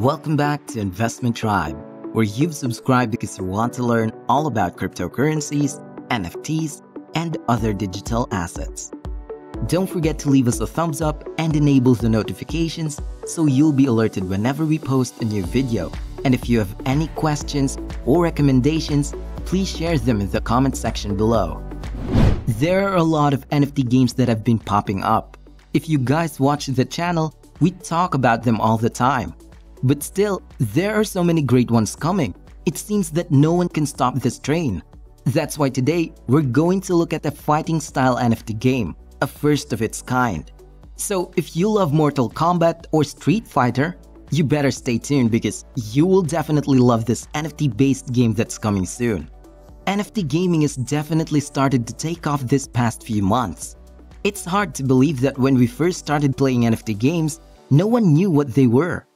Welcome back to Investment Tribe, where you've subscribed because you want to learn all about cryptocurrencies, NFTs, and other digital assets. Don't forget to leave us a thumbs up and enable the notifications so you'll be alerted whenever we post a new video. And if you have any questions or recommendations, please share them in the comment section below. There are a lot of NFT games that have been popping up. If you guys watch the channel, we talk about them all the time. But still, there are so many great ones coming. It seems that no one can stop this train. That's why today, we're going to look at a fighting style NFT game, a first of its kind. So if you love Mortal Kombat or Street Fighter, you better stay tuned because you will definitely love this NFT-based game that's coming soon. NFT gaming has definitely started to take off this past few months. It's hard to believe that when we first started playing NFT games, no one knew what they were.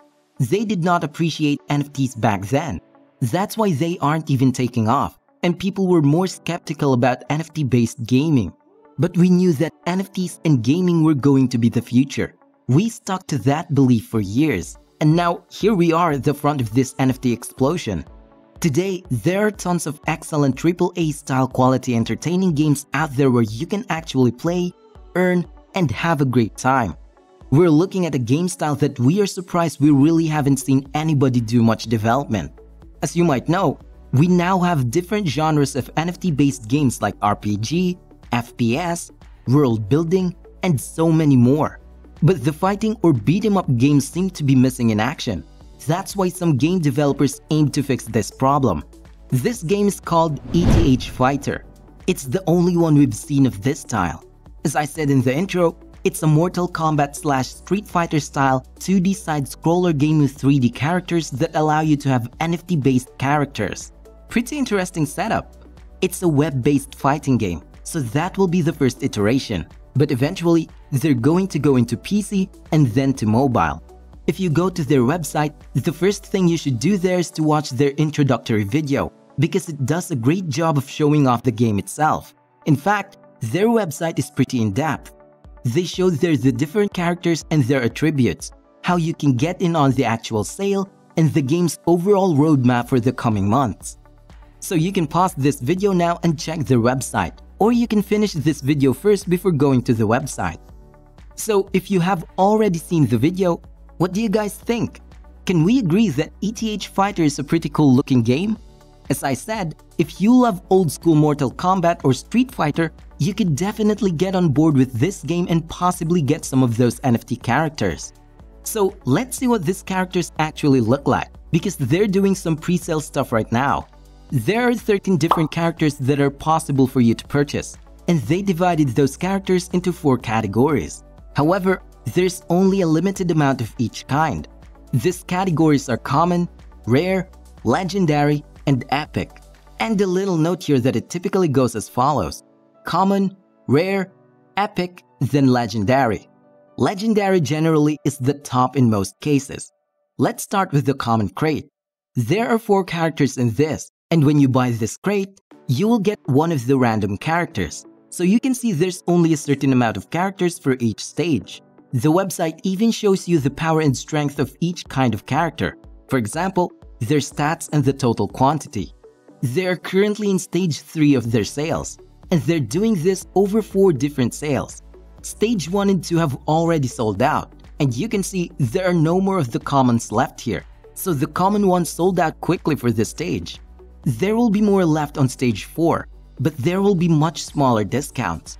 They did not appreciate NFTs back then. That's why they aren't even taking off, and people were more skeptical about NFT-based gaming. But we knew that NFTs and gaming were going to be the future. We stuck to that belief for years, and now here we are at the front of this NFT explosion. Today, there are tons of excellent AAA-style quality entertaining games out there where you can actually play, earn, and have a great time. We're looking at a game style that we are surprised we really haven't seen anybody do much development. As you might know, we now have different genres of NFT-based games like RPG, FPS, world building, and so many more. But the fighting or beat-em-up games seem to be missing in action. That's why some game developers aim to fix this problem. This game is called ETH Fighter. It's the only one we've seen of this style. As I said in the intro, it's a Mortal Kombat / Street Fighter style 2D side-scroller game with 3D characters that allow you to have NFT-based characters. Pretty interesting setup. It's a web-based fighting game, so that will be the first iteration. But eventually, they're going to go into PC and then to mobile. If you go to their website, the first thing you should do there is to watch their introductory video, because it does a great job of showing off the game itself. In fact, their website is pretty in-depth. They show there the different characters and their attributes, how you can get in on the actual sale, and the game's overall roadmap for the coming months. So you can pause this video now and check their website, or you can finish this video first before going to the website. So if you have already seen the video, what do you guys think? Can we agree that ETH Fighter is a pretty cool looking game? As I said, if you love old school Mortal Kombat or Street Fighter, you could definitely get on board with this game and possibly get some of those NFT characters. So let's see what these characters actually look like, because they're doing some pre-sale stuff right now. There are 13 different characters that are possible for you to purchase, and they divided those characters into 4 categories. However, there's only a limited amount of each kind. These categories are common, rare, legendary, and epic. And a little note here that it typically goes as follows: common, rare, epic, then legendary. Legendary generally is the top in most cases. Let's start with the common crate. There are 4 characters in this, and when you buy this crate, you will get one of the random characters. So you can see there's only a certain amount of characters for each stage. The website even shows you the power and strength of each kind of character. For example, their stats and the total quantity. They are currently in stage 3 of their sales, and they're doing this over 4 different sales. Stage 1 and 2 have already sold out, and you can see there are no more of the commons left here, so the common ones sold out quickly for this stage. There will be more left on stage 4, but there will be much smaller discounts.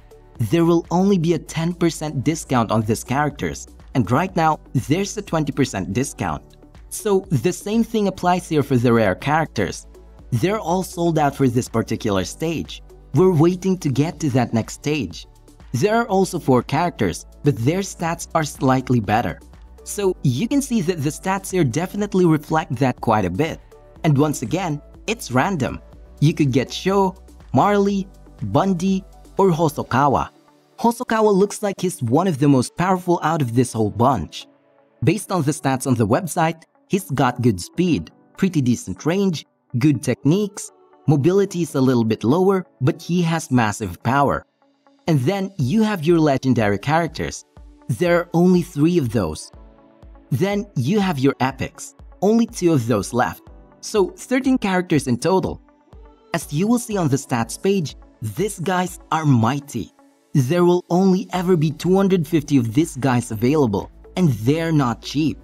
There will only be a 10% discount on these characters, and right now there's a 20% discount. So the same thing applies here for the rare characters. They're all sold out for this particular stage. We're waiting to get to that next stage. There are also 4 characters, but their stats are slightly better. So you can see that the stats here definitely reflect that quite a bit. And once again, it's random. You could get Sho, Marley, Bundy, or Hosokawa. Hosokawa looks like he's one of the most powerful out of this whole bunch. Based on the stats on the website, he's got good speed, pretty decent range, good techniques. Mobility is a little bit lower, but he has massive power. And then you have your legendary characters. There are only 3 of those. Then you have your epics. only 2 of those left, so 13 characters in total. As you will see on the stats page, these guys are mighty. There will only ever be 250 of these guys available, and they're not cheap.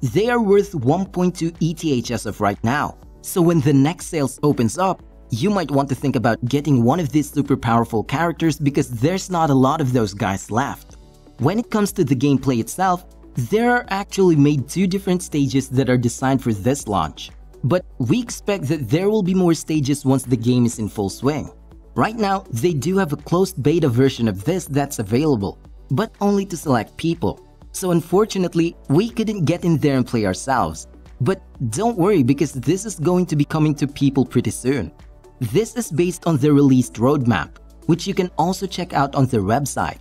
They are worth 1.2 ETH as of right now, so when the next sales opens up, you might want to think about getting one of these super powerful characters because there's not a lot of those guys left. When it comes to the gameplay itself, there are actually made 2 different stages that are designed for this launch, but we expect that there will be more stages once the game is in full swing. Right now, they do have a closed beta version of this that's available, but only to select people. So unfortunately, we couldn't get in there and play ourselves. But don't worry because this is going to be coming to people pretty soon. This is based on the released roadmap, which you can also check out on their website.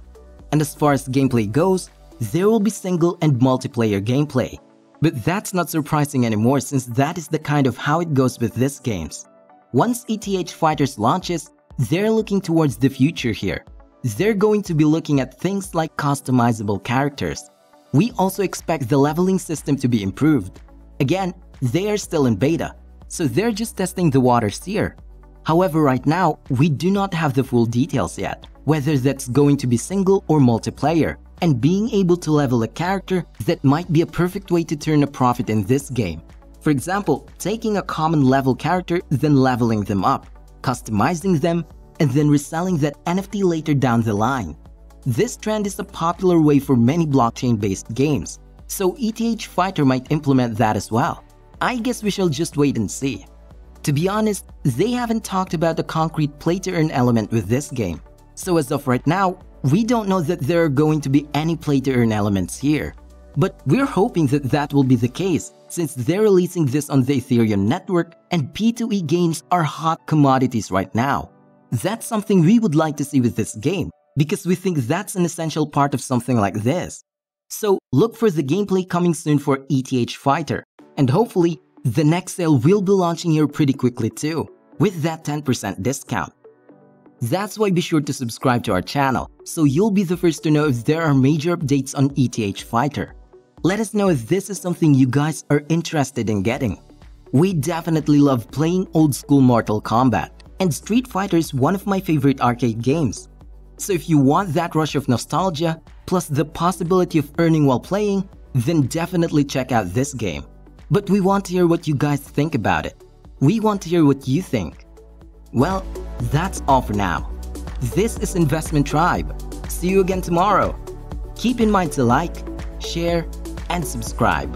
And as far as gameplay goes, there will be single and multiplayer gameplay. But that's not surprising anymore since that is the kind of how it goes with these games. Once ETH Fighters launches, they're looking towards the future here. They're going to be looking at things like customizable characters. We also expect the leveling system to be improved. Again, they are still in beta, so they're just testing the waters here. However, right now, we do not have the full details yet, whether that's going to be single or multiplayer, and being able to level a character that might be a perfect way to turn a profit in this game. For example, taking a common level character, then leveling them up, customizing them, and then reselling that NFT later down the line. This trend is a popular way for many blockchain-based games, so ETH Fighter might implement that as well. I guess we shall just wait and see. To be honest, they haven't talked about the concrete play-to-earn element with this game, so as of right now, we don't know that there are going to be any play-to-earn elements here. But we're hoping that that will be the case since they're releasing this on the Ethereum network and P2E games are hot commodities right now. That's something we would like to see with this game because we think that's an essential part of something like this. So look for the gameplay coming soon for ETH Fighter, and hopefully the next sale will be launching here pretty quickly too, with that 10% discount. That's why be sure to subscribe to our channel so you'll be the first to know if there are major updates on ETH Fighter. Let us know if this is something you guys are interested in getting. We definitely love playing old school Mortal Kombat, and Street Fighter is one of my favorite arcade games. So if you want that rush of nostalgia plus the possibility of earning while playing, then definitely check out this game. But we want to hear what you guys think about it. We want to hear what you think. Well, that's all for now. This is Investment Tribe. See you again tomorrow. Keep in mind to like, share, and subscribe.